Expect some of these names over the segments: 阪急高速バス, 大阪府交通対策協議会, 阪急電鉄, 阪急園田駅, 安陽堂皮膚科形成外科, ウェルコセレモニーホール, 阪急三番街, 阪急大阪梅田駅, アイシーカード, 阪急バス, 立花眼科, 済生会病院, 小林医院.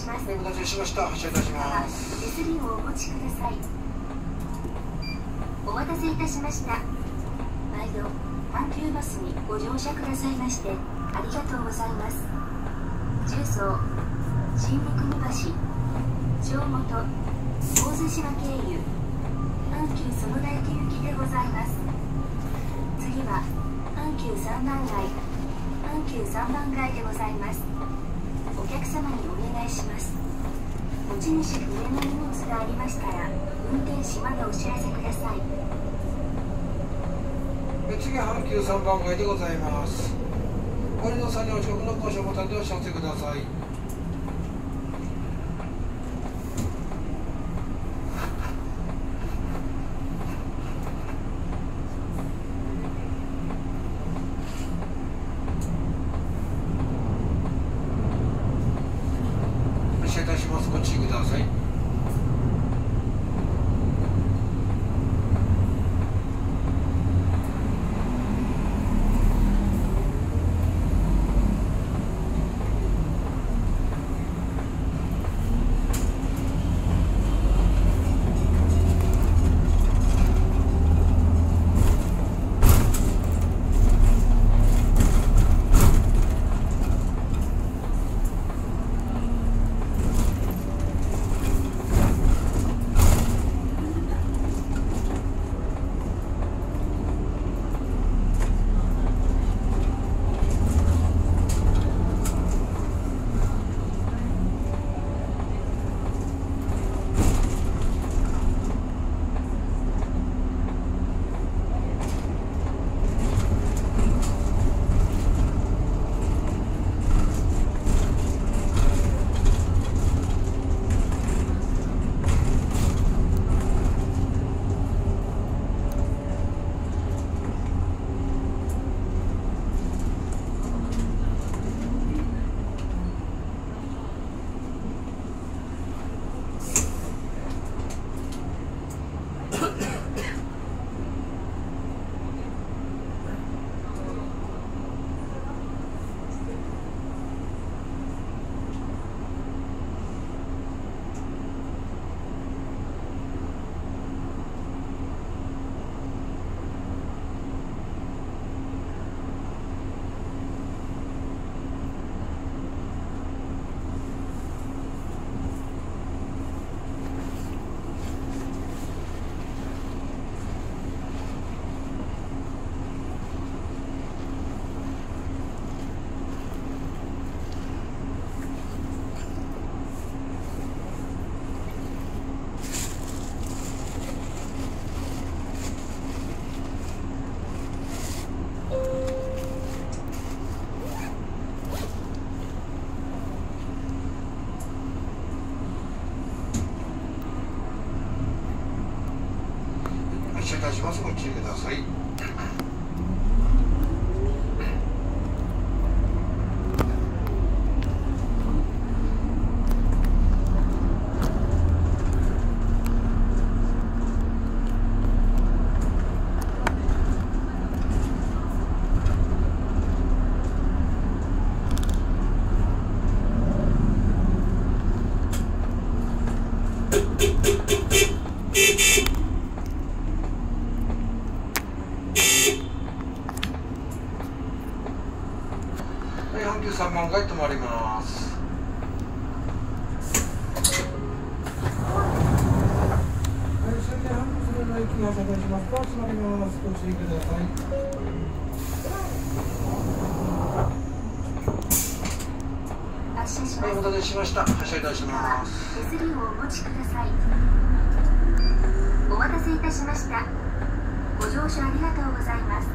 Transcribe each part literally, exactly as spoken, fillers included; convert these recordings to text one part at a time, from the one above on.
します。お待たせしました。発車いたします。手すりをお持ちください。お待たせいたしました。毎度阪急バスにご乗車くださいましてありがとうございます。十三、新三国橋、城本、大津島経由、阪急園田駅行きでございます。次は阪急三番街。阪急三番街でございます。お客様にお願いします。持ち主不明の荷物がありましたら、運転士までお知らせください。次は阪急三番街でございます。お降りの作業遅刻の交渉ボタンでお知らせください。ご注意ください。ご注意ください。さんばんがい止まります。ご注意ください。お待たせしました。発車いたします。手すりをお持ちください。お待たせいたしました。ご乗車ありがとうございます。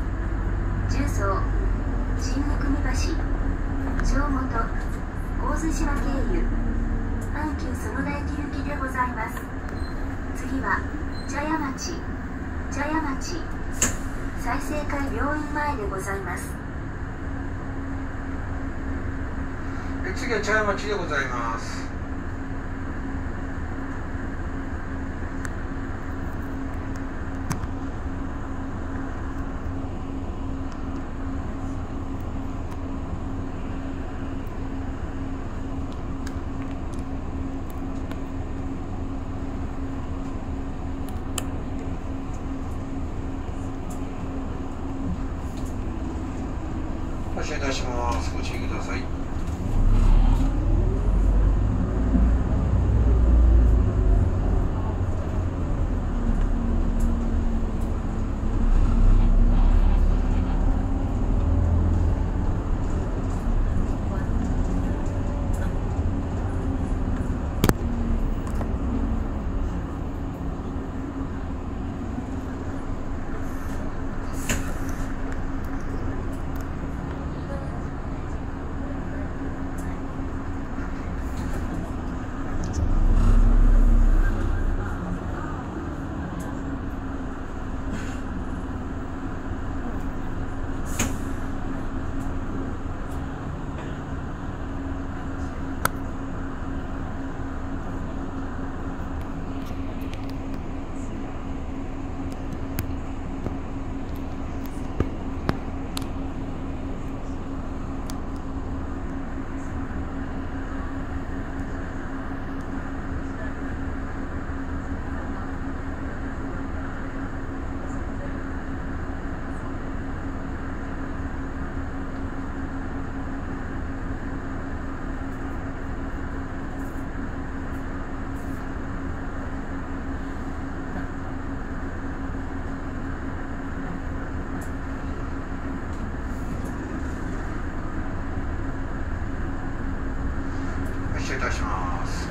十三、新三国橋。城本、大津島経由、阪急園田駅行きでございます。次は、茶屋町、茶屋町、済生会病院前でございます。次は茶屋町でございます。ださい。失礼いたします。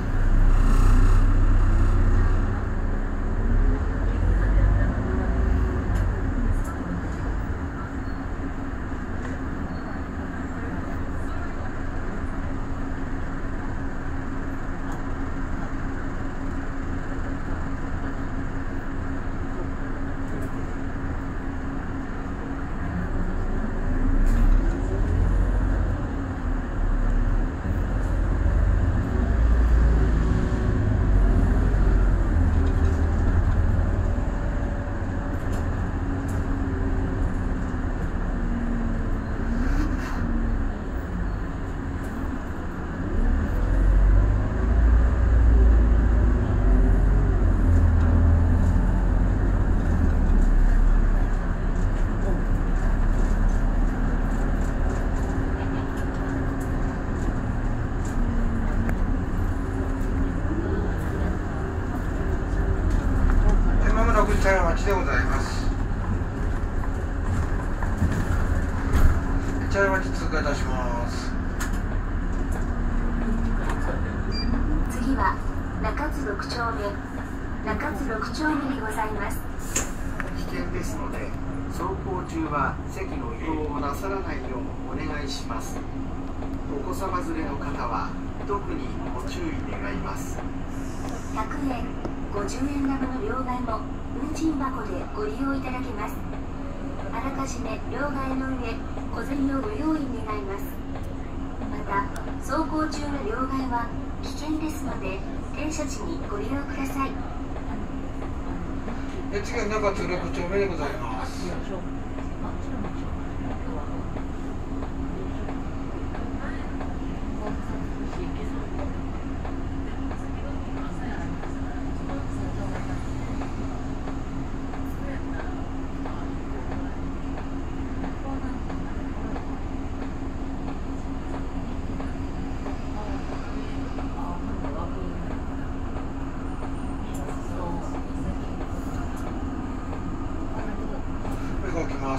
でございます。茶屋町通過いたします。次は中津六丁目、中津六丁目にございます。危険ですので、走行中は席の移動をなさらないようお願いします。お子様連れの方は特にご注意願います。ひゃくえん、ごじゅうえんなどの両替も。運賃箱でご利用いただけます。あらかじめ両替の上、小銭をご用意願います。また、走行中の両替は危険ですので、停車時にご利用ください。次は中津六丁目でございます。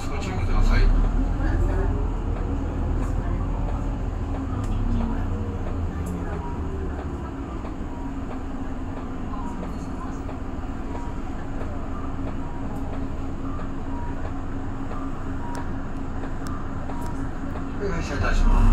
ご注意ください。お願いいたします。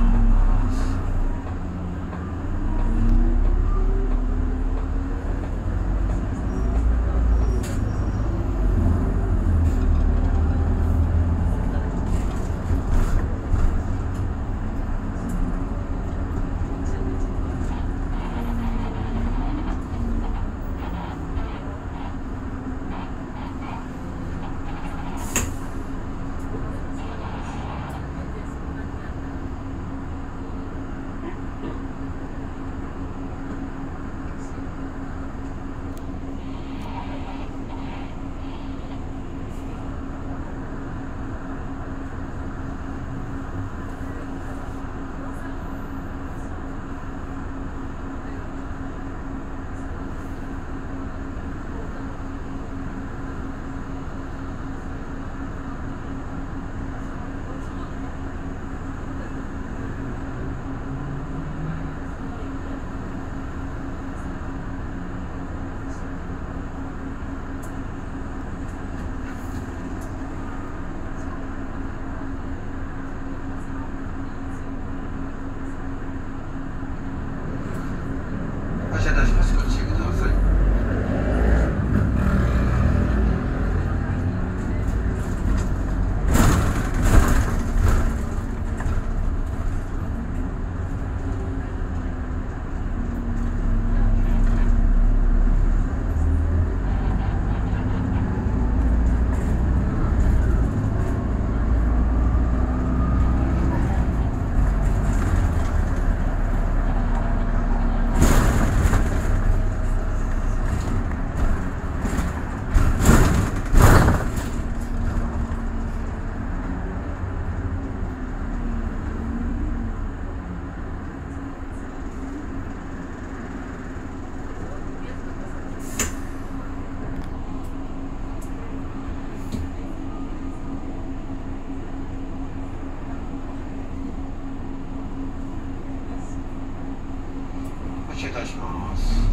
停いたします。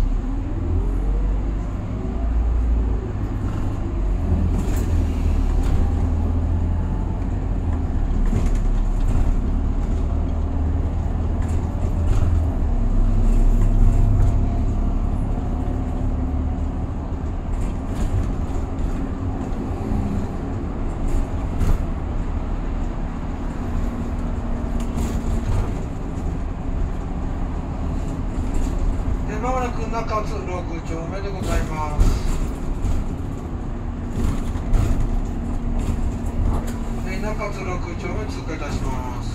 中津ろく丁目でございます。中津ろく丁目通過いたします。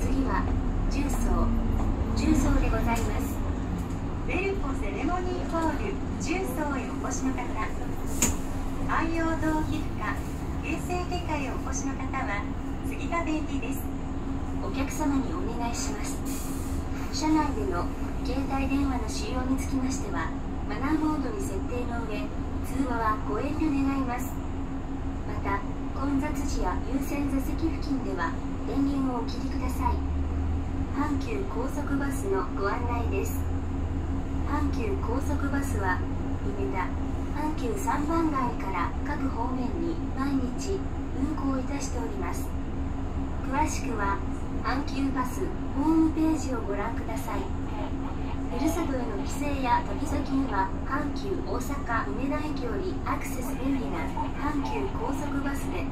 次は重曹重曹でございます。ウェルコセレモニーホール重曹へお越しの方、安陽堂皮膚科形成外科へお越しの方は次が便利です。お客様にお願いします。 車内での携帯電話の使用につきましては、マナーモードに設定の上、通話はご遠慮願います。また、混雑時や優先座席付近では、電源をお切りください。阪急高速バスのご案内です。阪急高速バスは、梅田、阪急三番街から各方面に毎日運行いたしております。詳しくは、 阪急バスホームページをご覧ください。ふるさとへの帰省や旅先には阪急大阪梅田駅よりアクセス便利な阪急高速バスで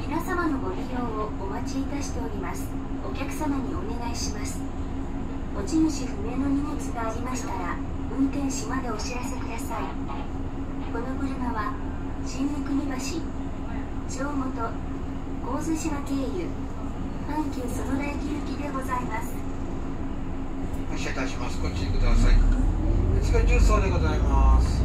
皆様のご利用をお待ちいたしております。お客様にお願いします。持ち主不明の荷物がありましたら運転士までお知らせください。この車は新三国橋、城本、神津島経由 阪急園田駅行きでございます。お知らせいたします。ご注意ください。次は重曹でございます。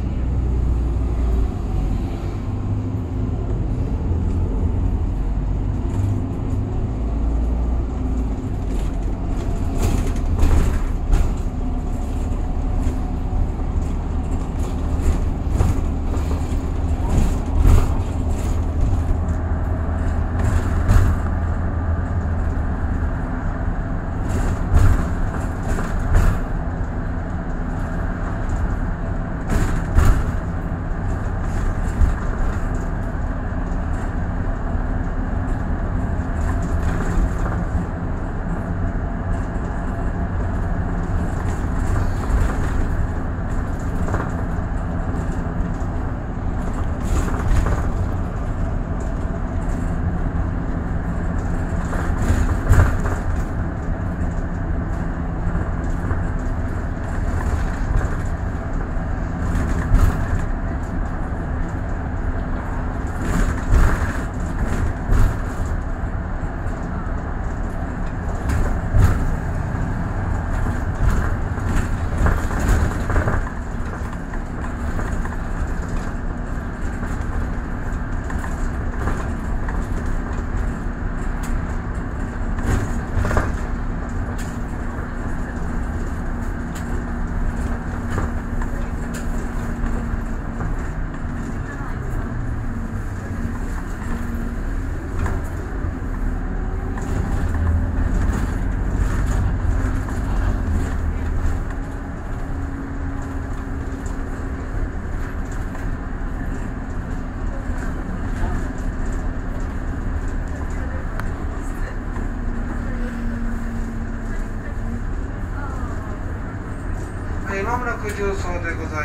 間もなく重曹でござい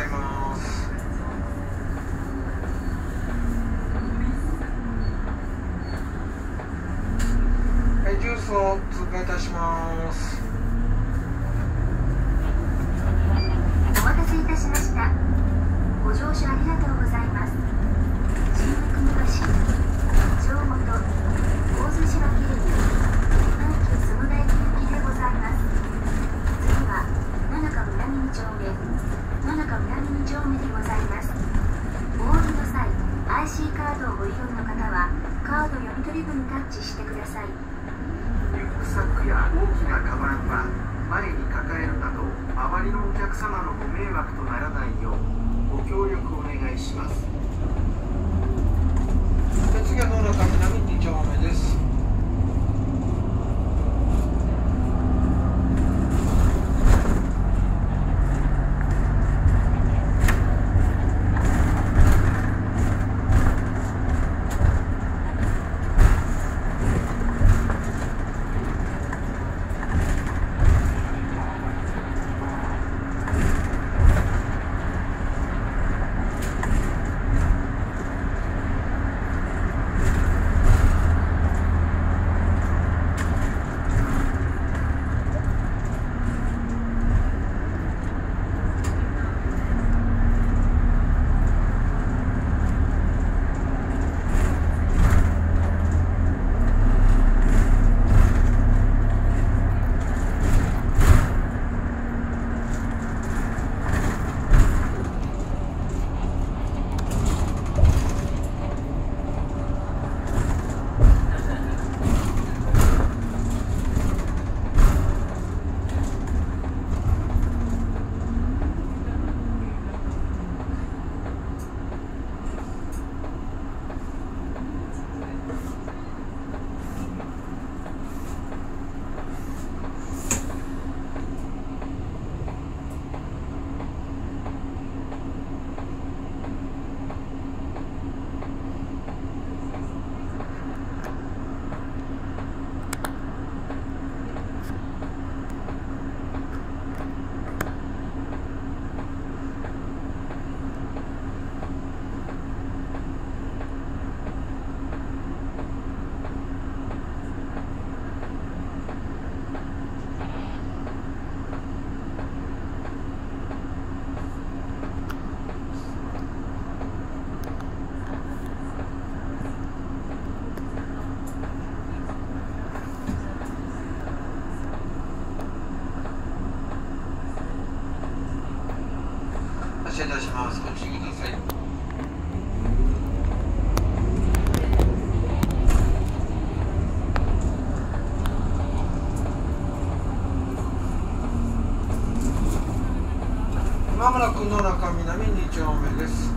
ます。はい、重曹通過いたします。お待たせいたしました。ご乗車ありがとうございます。新三国橋、城本、神津島経由阪急園田駅行きでございます。 野中南に丁目でございます。お降りの際 アイシー カードをご利用の方はカード読み取り部にタッチしてください。リュックサックや大きなカバンは前に抱えるなど周りのお客様のご迷惑とならないようご協力お願いします。次は野中南に丁目です。車いたします。ご注意ください。間もなく野中南に丁目です。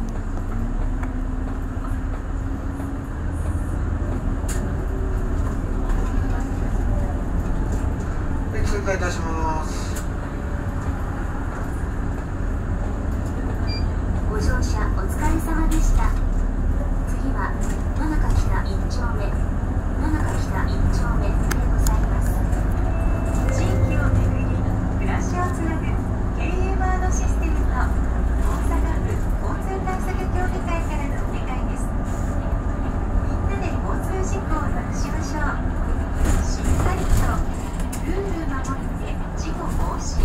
エクセル化いたします。ご乗車お疲れ様でした。次は野中北いち丁目、野中北いち丁目でございます。地域を巡り暮らしをつなぐワードシステムの大阪府交通対策協議会からのお願いです。みんなで交通事故をなくしましょう。しっかりとルール守って事故防止。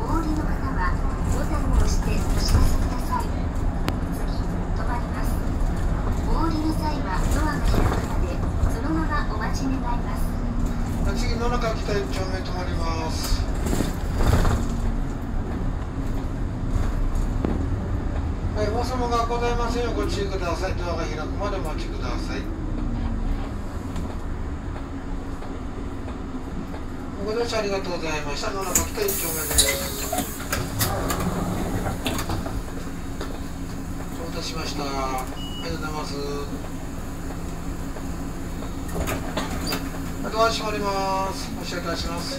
お降りの方はボタンを押してお知らせください。次、止まります。お降りの際はドアが開くまでそのままお待ち願います。次、野中北いち丁目止まります。お忘れ物がございませんようご注意ください。ドアが開くまでお待ちください。ご乗車ありがとうございました。野中北いち丁目です。お待たせしました。ありがとうございます。ドア閉まります。お知らせいたします。発車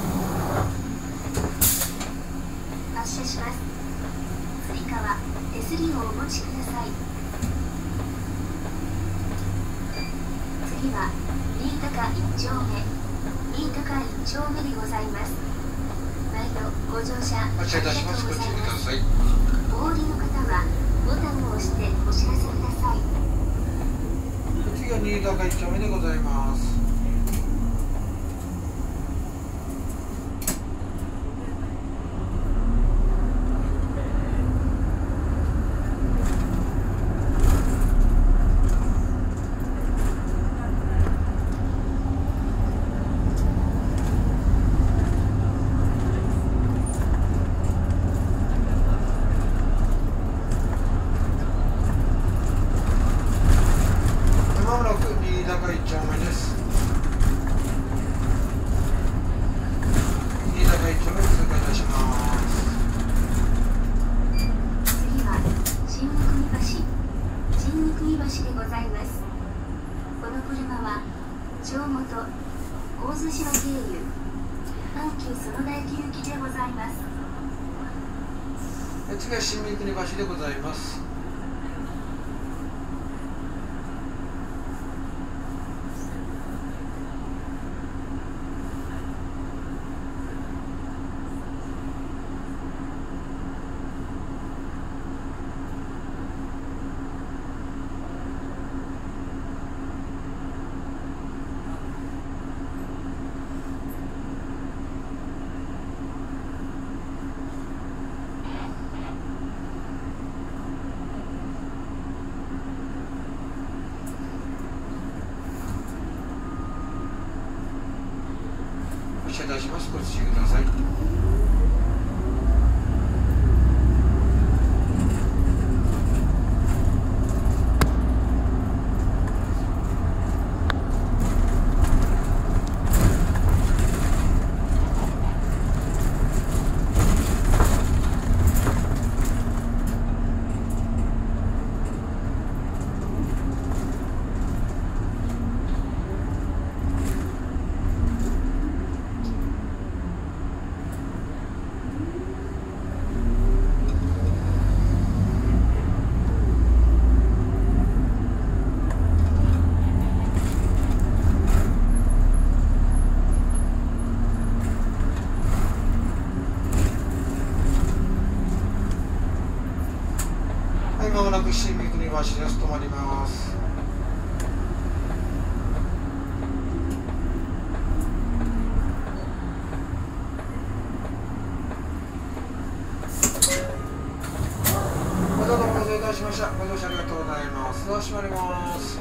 します。以下は手すりをお持ちください。次は新高いち丁目、新高いち丁目でございます。毎度ご乗車ありがとうございます。お降りの方はボタンを押してお知らせください。次は新高いち丁目でございます。お願いします。ご注意ください。まもなく新三国橋です。止まります。お待たせいたしました。ご乗車ありがとうございます。ドア閉まります。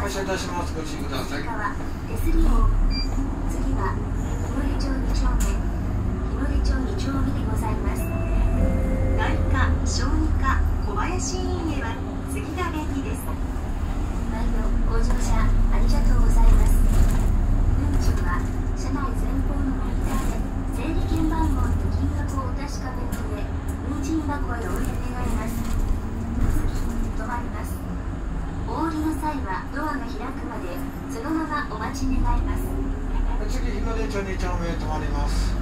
発車いたします。ご注意ください。次は日の出町に丁目、日の出町に丁目でございます。内科、小児科、小林医院へは次が便利です。毎度ご乗車ありがとうございます。運賃は車内前方のモニターで整理券番号と金額をお確かめの上、運賃箱へお入れ願います。次、止まります。お降りの際はドアが開くまでそのままお待ち願います。次、日の出町に丁目へ止まります。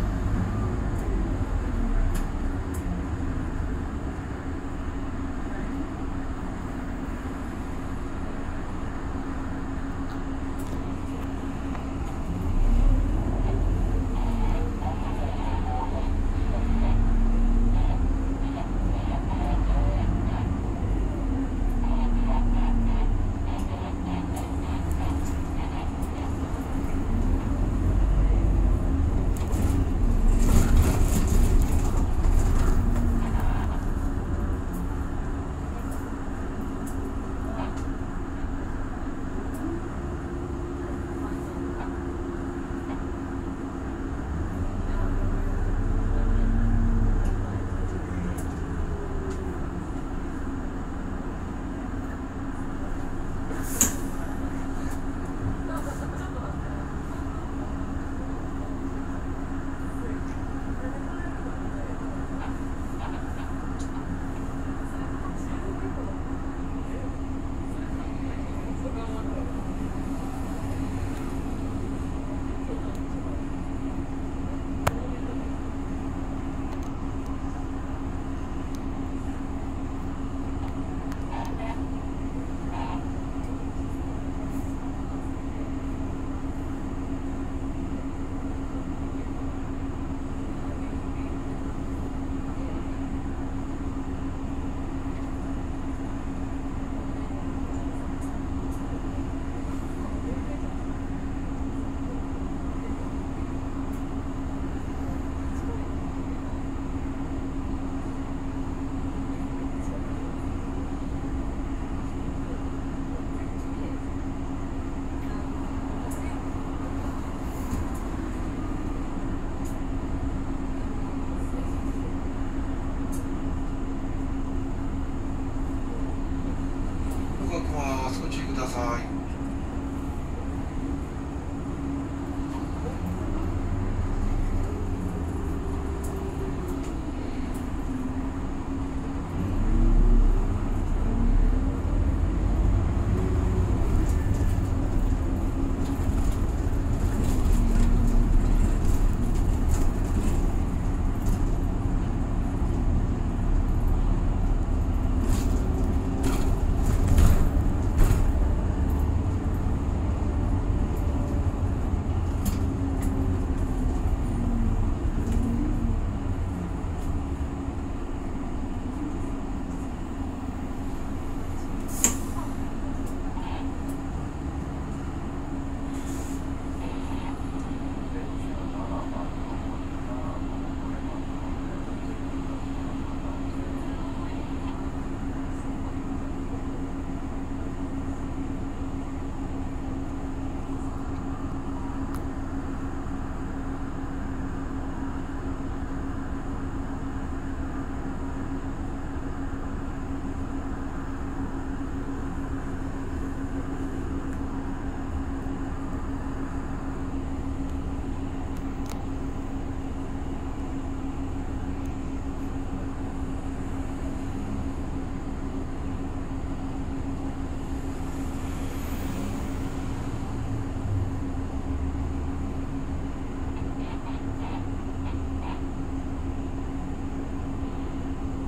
お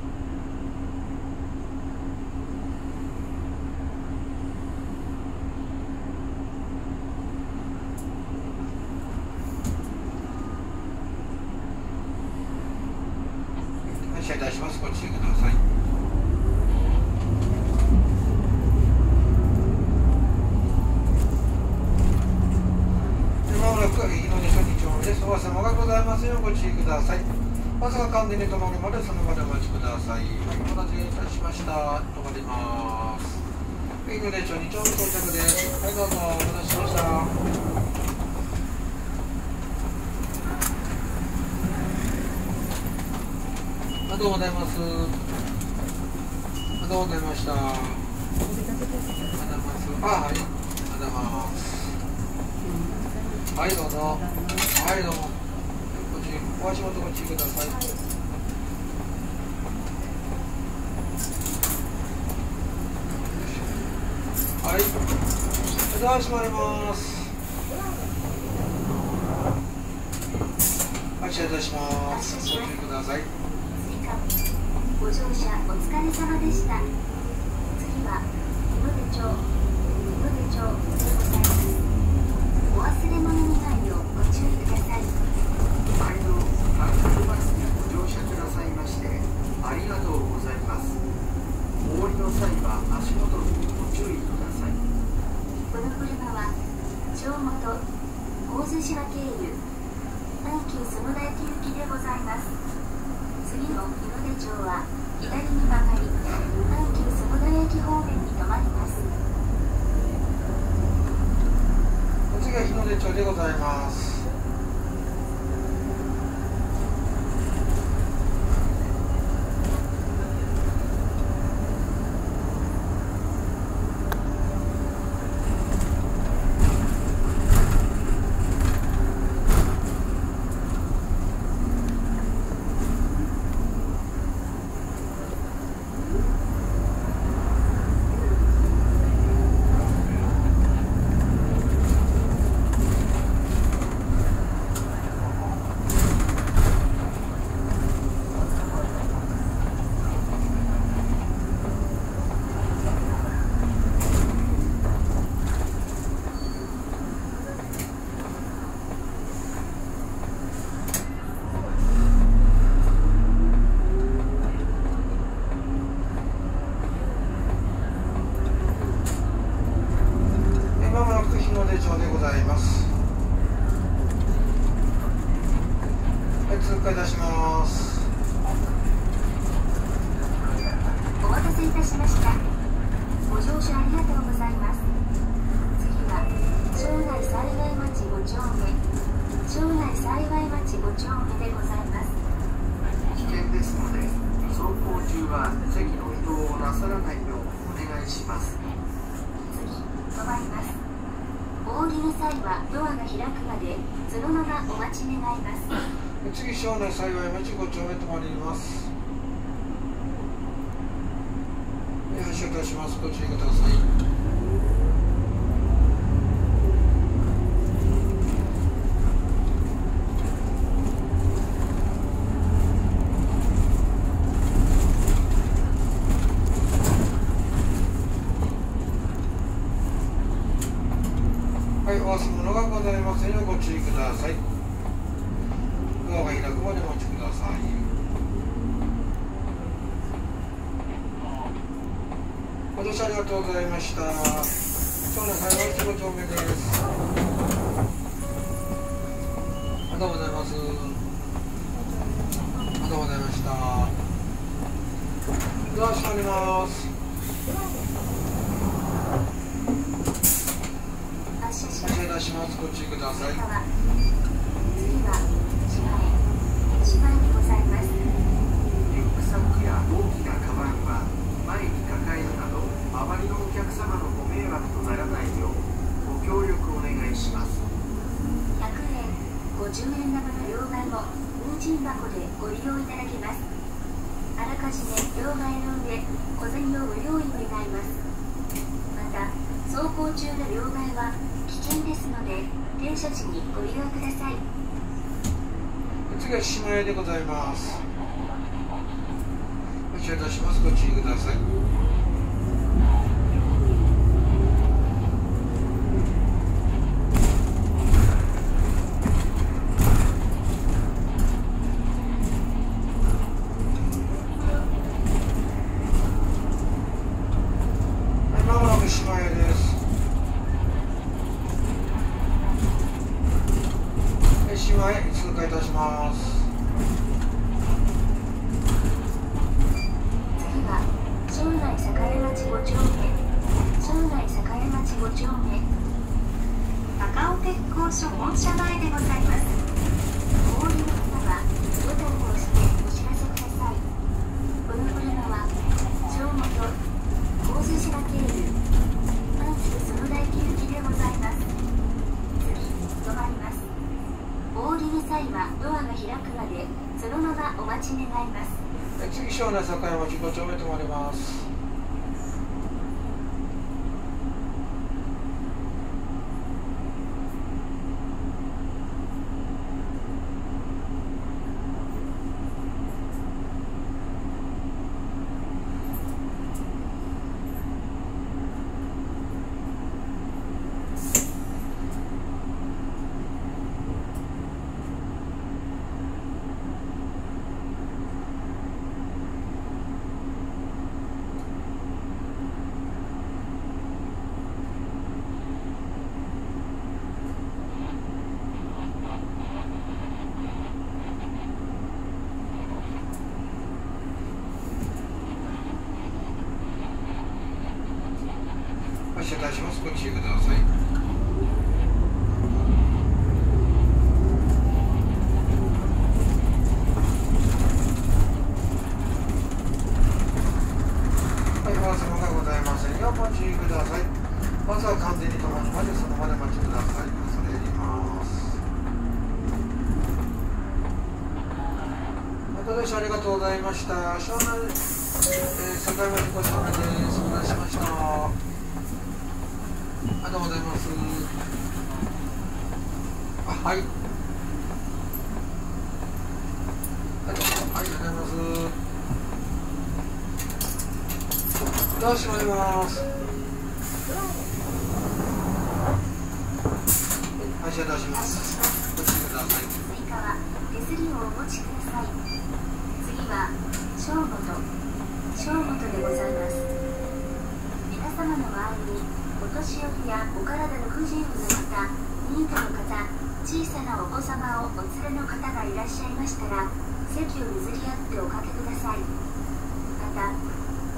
願いします。ご注意ください。まもなく日の出町に丁目です。お忘れ物がございますようご注意ください。バスが完全に止まるまでその場でお待ちください。お待たせいたしました。止まります。日の出町に丁目到着です。はい、どうぞお待たせしました。とうございます。ありがとうございました。ありがとうございます。あ、はい。ありがとうございます。はい、どうぞ。はい、どうも。こっち、お足元こっちください。はいはい、お邪魔しまいます。はい、失礼いたします。ご注意ください。ご乗車お疲れ様でした。次は湯船町、湯船町でございます。お忘れ物にないようご注意ください。毎度観光バスにご乗車くださいましてありがとうございます。お降りの際は足元にご注意ください。この車は、城本、大洲島経由、阪急園田駅行きでございます。次の日の出町は、左に曲がり、阪急園田駅方面に止まります。お次は日の出町でございます。ありがとうございました。今日の最後の一丁目です。ありがとうございます。ありがとうございました。ドア閉まります。失礼いたします。ご注意ください。次は島へ、島へでございます。リュックサックや大きなカバンは前に抱えるなど。周りのお客様のご迷惑とならないようご協力お願いします。ひゃくえん、ごじゅうえん玉の両替も運賃箱でご利用いただけます。あらかじめ両替の上、小銭をご用意願います。また、走行中の両替は危険ですので、停車時にご利用ください。次は島屋でございます。ご注意いたします。ご注意ください。お降りの方はボタンを押してお知らせください。庄那坂山じゅうごちょうめ止まります。ご注意ください。ありがとうございました。湘南、えー、境目にご紹介です。お願いしました。ありがとうございます。あ、はい。ありがとうございます。ドア閉まります。はい、じゃあドア閉めます。ご注意ください。以下は手すりをお持ちください。次は正午と正午とでございます。皆様の周りにお年寄りやお体の不自由な方、ニートの方、小さなお子様をお連れの方がいらっしゃいましたら、席を譲り合っておかけください。また、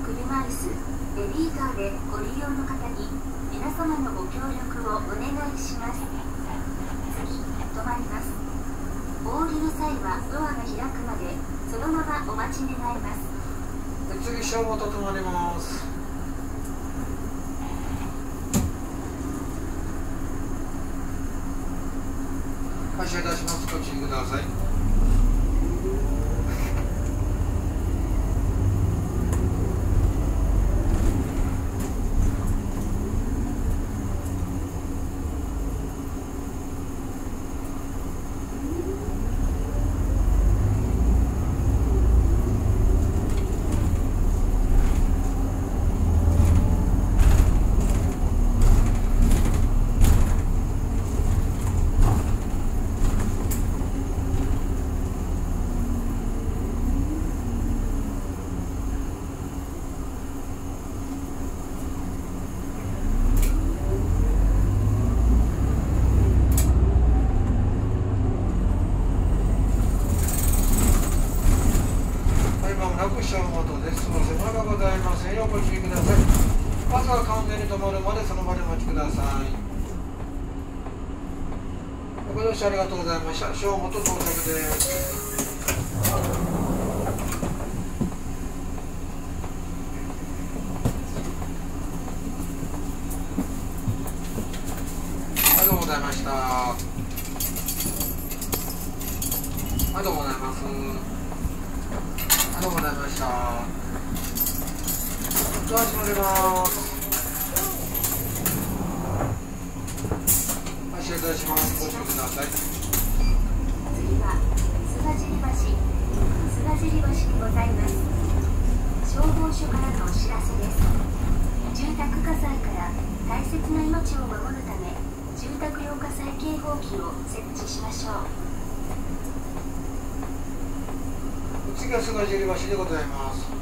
車椅子、ベビーカーでご利用の方に皆様のご協力をお願いします。次、止まります。お降りの際はドアが開くまで、そのままお待ち願います。次、正午と止まります。ご注意ください。ありがとうございました。正午と到着です。ありがとうございました。ありがとうございます。ありがとうございました。ドア閉まります。ご注意ください。次は菅尻橋、菅尻橋にございます。消防署からのお知らせです。住宅火災から大切な命を守るため、住宅用火災警報器を設置しましょう。次は菅尻橋でございます。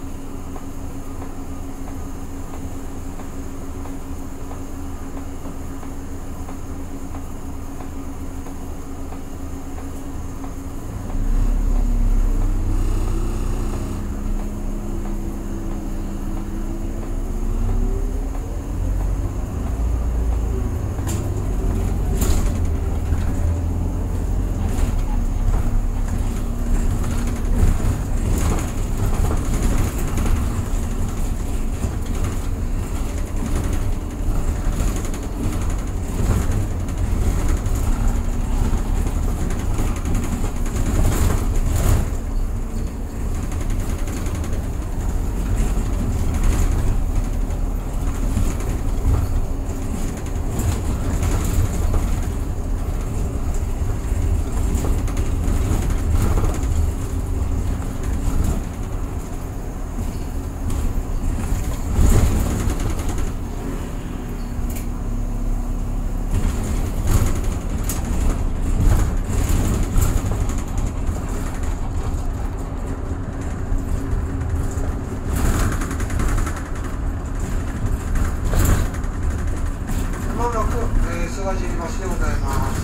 忙しい橋でございます。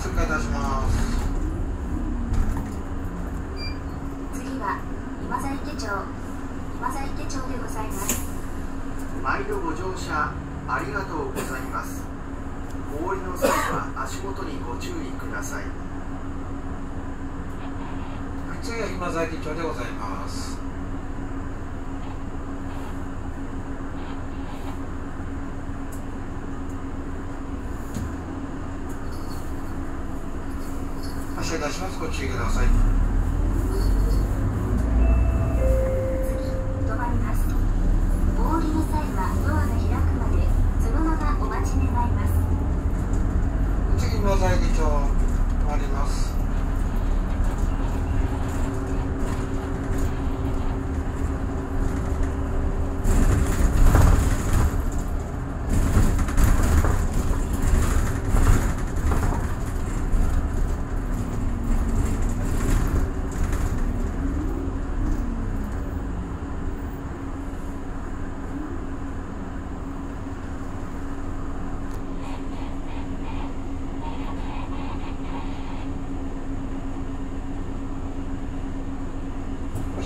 通過いたします。次は今在池町、今在池町でございます。毎度ご乗車ありがとうございます。お降りの際は足元にご注意ください。次は今在池町でございます。発車いたします。ご注意ください。止まります。お降りの際はドアが開くまでそのままお待ち願います。次今在池町止まります。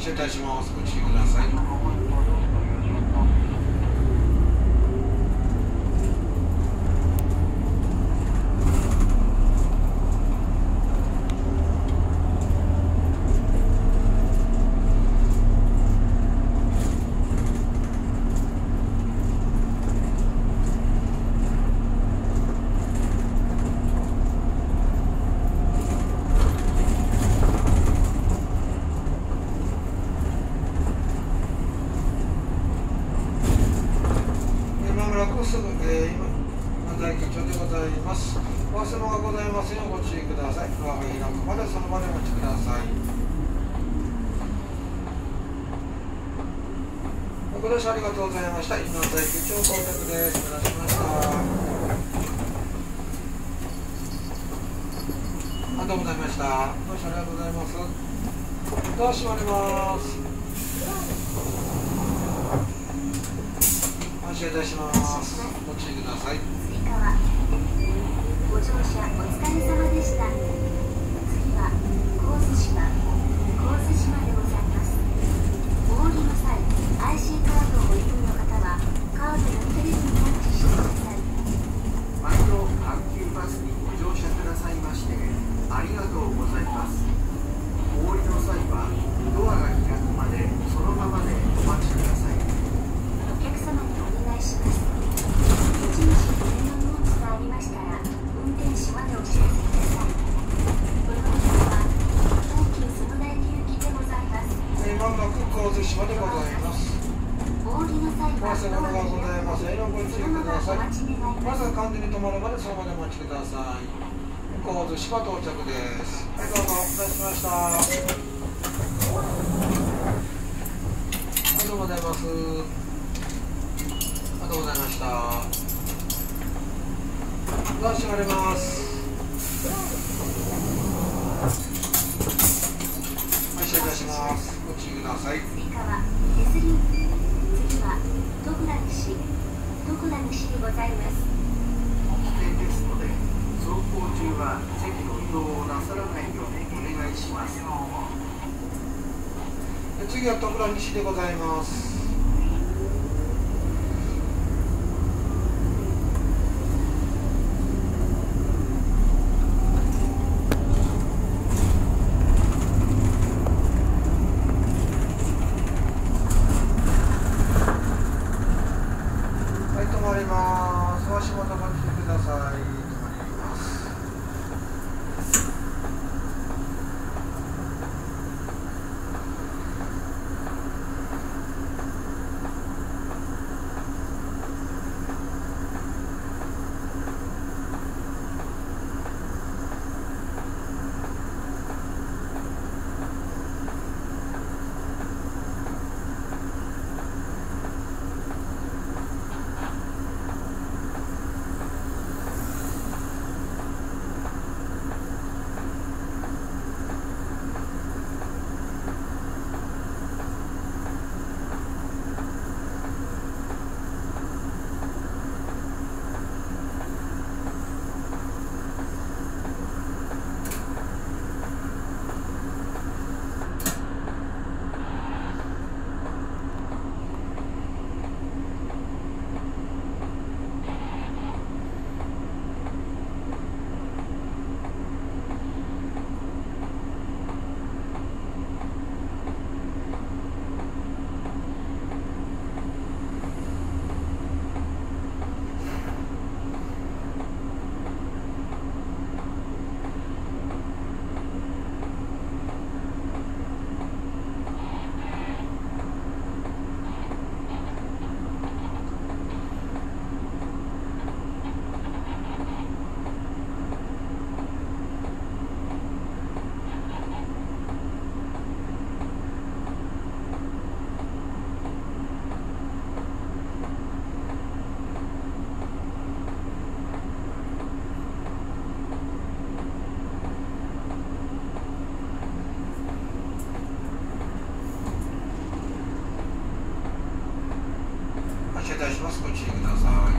失礼いたします。ご注意ください。ご乗車ありがとうございました。今在池町到着です。お待たせしました。あ、どうもございました。ご乗車ありがとうございます。ドア閉まります。発車いたします。ご注意ください。追加はご乗車お疲れ様でした。次は神津島、神津島でございます。お降りの際、アイシー カードをご利用の方はカードやテレビにタッチしてください。毎度阪急バスにご乗車くださいましてありがとうございます。お降りの際はドアが開くまでそのままでお待ちください。お客様にお願いします。一日ご連絡の荷物がありましたら運転手までお知らせください。ご乗車は阪急園田駅行きでございます。まもなく神津島でございます。お降りの際はドアがございます。エロご注意ください。まずは完全に止まるまでその場でお待ちください。神津島到着です。はい、どうもお待たせしました。はい、どうもございます。ありがとうございました。ドア閉まります。失礼いたします。ご注意ください。次は手すり。次はドクラ西、ドクラ西でございます。危険ですので、走行中は席の移動をなさらないようにお願いします。次はドクラ西でございます。いたします。ご注意ください。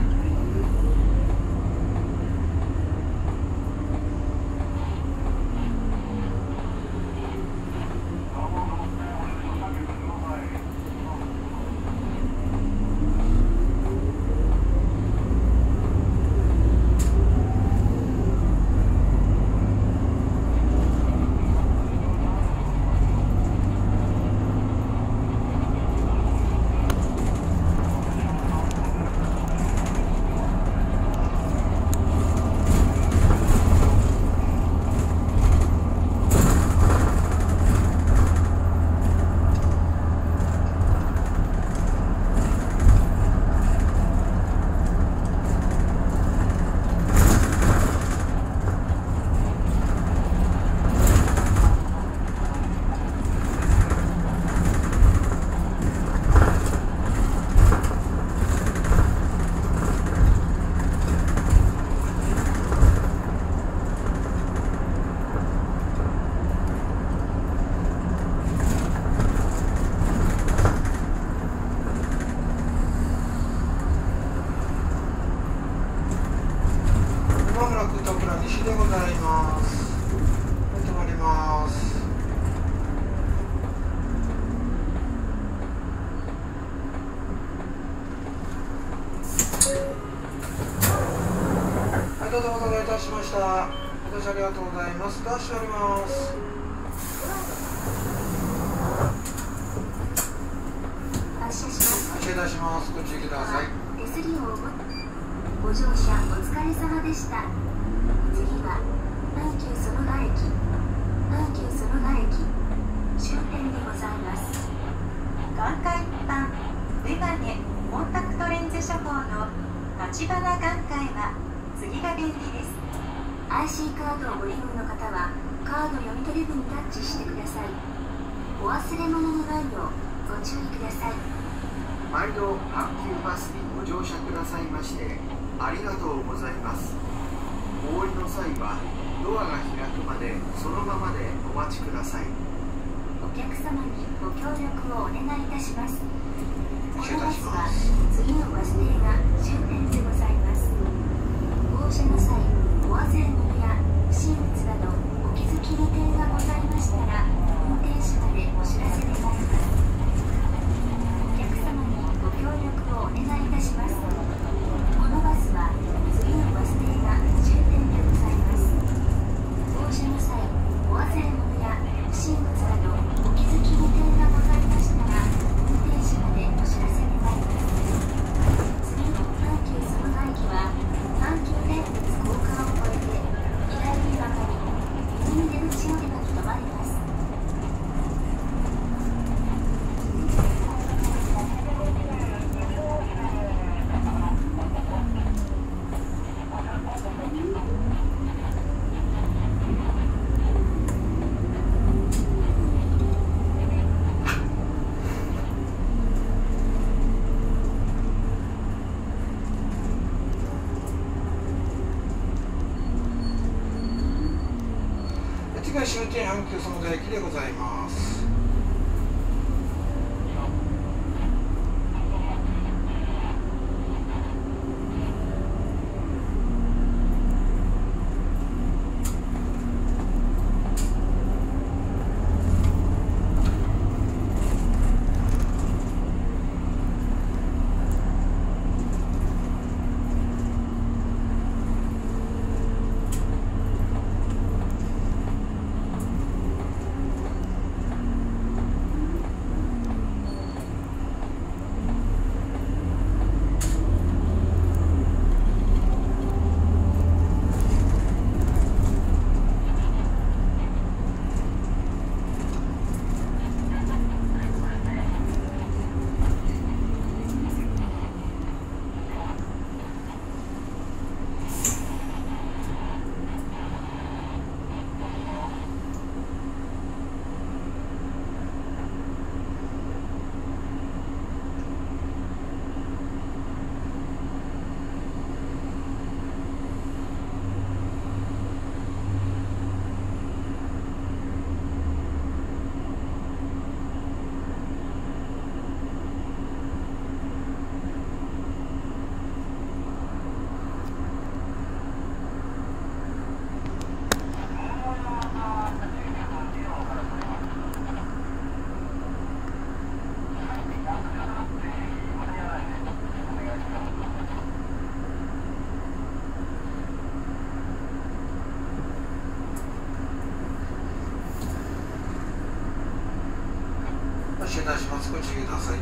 ありがとうございます。出しております。発車します。ますご注意ください。手すりをご乗車お疲れ様でした。次は阪急園田駅、阪急園田駅終点でございます。眼科一般、メガネ、コンタクトレンズ処方の立花眼科へは次が便利です。アイシー カードをご利用の方はカード読み取り部にタッチしてください。お忘れ物のないようご注意ください。毎度阪急バスにご乗車くださいましてありがとうございます。お降りの際はドアが開くまでそのままでお待ちください。お客様にご協力をお願いいたします。このバスは次のバス停が終点でございます。降車の際お忘れ物や不審物などお気づきの点がございましたら運転手までお知らせ願います。お客様にご協力をお願いいたします。このバスは次のバス停が終点でございます。降車の際お忘れ物や不審物などお気づきの点がございましたら運転手までお知らせ願います。次の阪急園田駅は阪急電鉄高架を越えて左に曲がり右出口よりが止まります。終点阪急園田駅でございます。いたします。ご注意ください。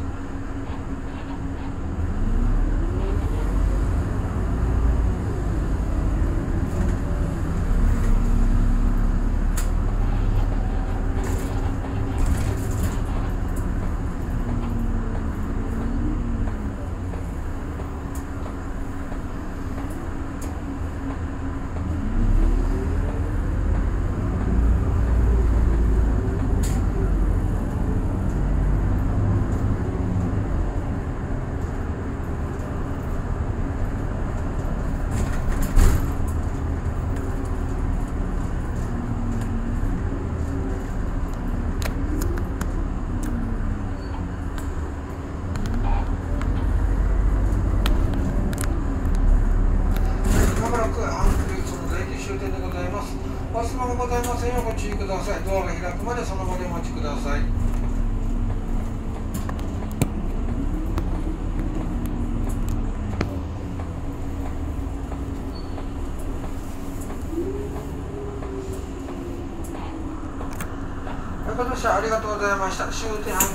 ありがとうございました。終点半島の駅到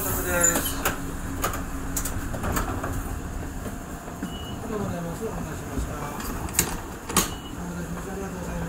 着です。ありがとうございます。お待たせしました。お待たせしました。ありがとうございます。